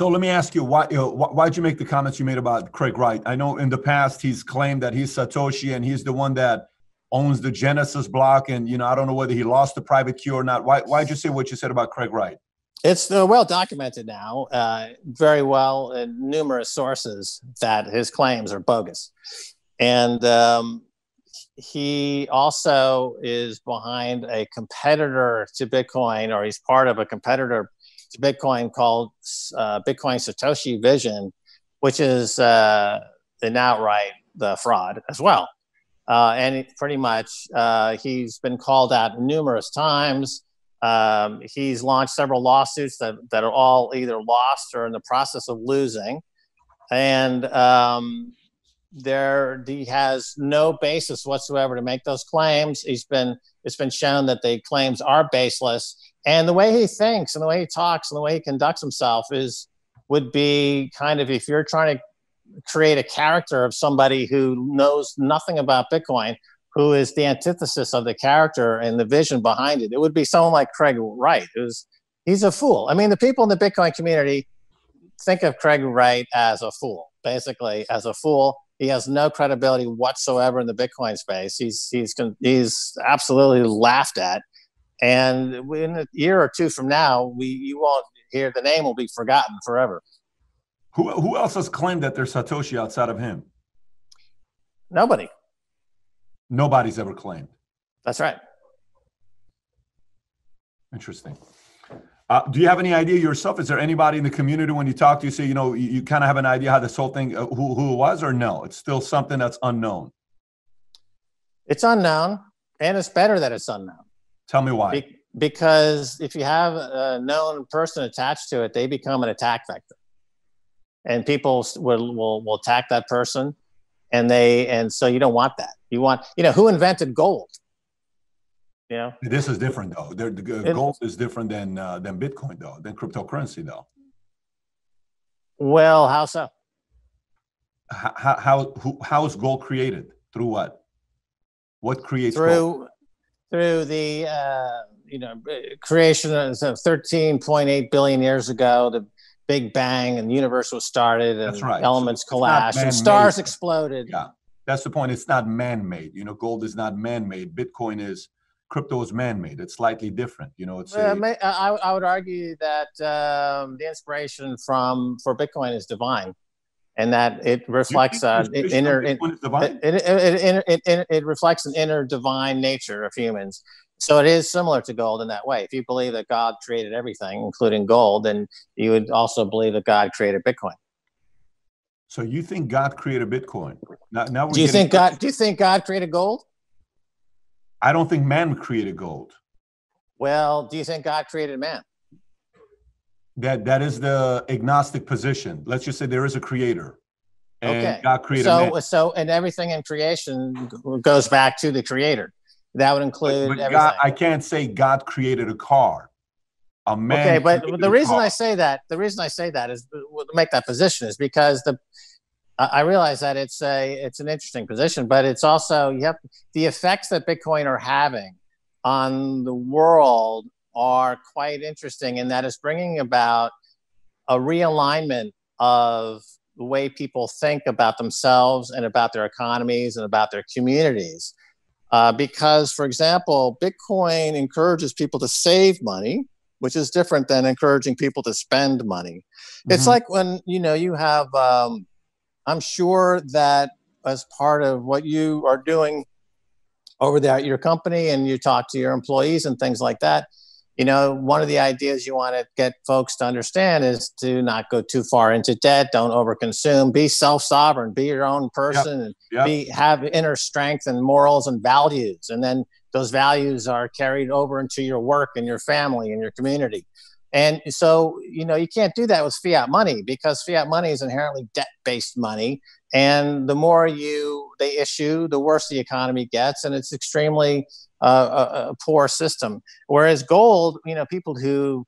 So let me ask you, why did you make the comments you made about Craig Wright? I know in the past he's claimed that he's Satoshi and he's the one that owns the Genesis block, and you know, I don't know whether he lost the private key or not. Why did you say what you said about Craig Wright? It's well documented now, very well in numerous sources, that his claims are bogus, and he also is behind a competitor to Bitcoin, or he's part of a competitor to Bitcoin called Bitcoin Satoshi Vision, which is an outright fraud as well. And pretty much he's been called out numerous times. He's launched several lawsuits that are all either lost or in the process of losing. And he has no basis whatsoever to make those claims. It's been shown that the claims are baseless. And the way he thinks and the way he talks and the way he conducts himself would be kind of, if you're trying to create a character of somebody who knows nothing about Bitcoin, who is the antithesis of the character and the vision behind it, it would be someone like Craig Wright, he's a fool. I mean, the people in the Bitcoin community think of Craig Wright as a fool, basically as a fool. He has no credibility whatsoever in the Bitcoin space. He's absolutely laughed at. And in a year or two from now, you won't hear, the name will be forgotten forever. Who else has claimed that there's Satoshi outside of him? Nobody. Nobody's ever claimed. That's right. Interesting. Do you have any idea yourself? Is there anybody in the community when you talk to, you say, you know, you kind of have an idea how this whole thing, who it was, or no? It's still something that's unknown. It's unknown, and it's better that it's unknown. Tell me why. Because if you have a known person attached to it, they become an attack vector. And people will attack that person. And so you don't want that. You want, you know, who invented gold? You know? This is different, though. Gold is different than Bitcoin, though, than cryptocurrency, though. Well, how so? How is gold created? Through what? What creates gold? Through the creation of 13.8 billion years ago, the Big Bang, and the universe was started, and elements collapsed, and stars exploded. Yeah, that's the point. It's not man-made. You know, gold is not man-made. Bitcoin is. Crypto is man-made. It's slightly different, you know. It's I would argue that the inspiration for Bitcoin is divine, and that it reflects an inner divine nature of humans. So it is similar to gold in that way. If you believe that God created everything, including gold, then you would also believe that God created Bitcoin. So you think God created Bitcoin? Now we're Do you think God created gold? I don't think man created gold. Well, do you think God created man? That is the agnostic position. Let's just say there is a creator, and God created man. So, and everything in creation goes back to the creator. That would include everything. God, I can't say God created a car. A man. Okay, but the reason I say that, is to make that position is because I realize that it's an interesting position, but it's also the effects that Bitcoin are having on the world are quite interesting, in that it's bringing about a realignment of the way people think about themselves and about their economies and about their communities. Because, for example, Bitcoin encourages people to save money, which is different than encouraging people to spend money. Mm-hmm. It's like when you have. I'm sure that as part of what you are doing over there at your company, and you talk to your employees and things like that, one of the ideas you want to get folks to understand is to not go too far into debt, don't overconsume, be self-sovereign, be your own person, and have inner strength and morals and values. And then those values are carried over into your work and your family and your community. And so, you can't do that with fiat money, because fiat money is inherently debt-based money. And the more they issue, the worse the economy gets. And it's extremely a poor system. Whereas gold, people who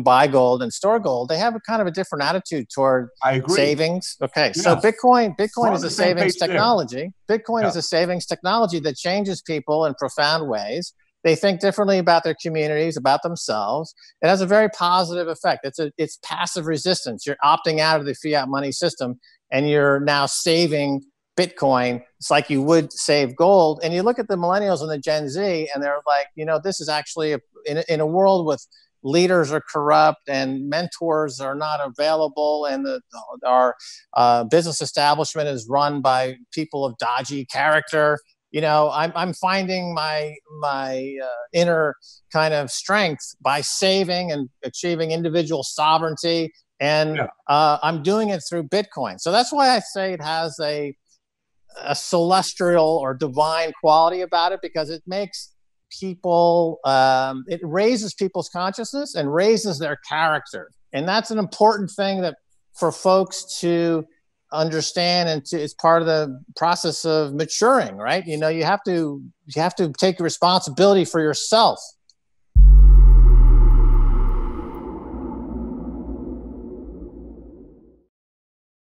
buy gold and store gold, they have a kind of a different attitude toward savings. Okay, so Bitcoin is a savings technology. Bitcoin is a savings technology that changes people in profound ways. They think differently about their communities, about themselves. It has a very positive effect. It's passive resistance. You're opting out of the fiat money system, and you're now saving Bitcoin. It's like you would save gold. And you look at the millennials and the Gen Z, and they're like, you know, this is actually in a world with leaders are corrupt and mentors are not available, and our business establishment is run by people of dodgy character. You know, I'm finding my inner kind of strength by saving and achieving individual sovereignty, and I'm doing it through Bitcoin. So that's why I say it has a celestial or divine quality about it, because it makes people, it raises people's consciousness and raises their character, and that's an important thing that for folks to understand, and it's part of the process of maturing, right? You know, you have to take responsibility for yourself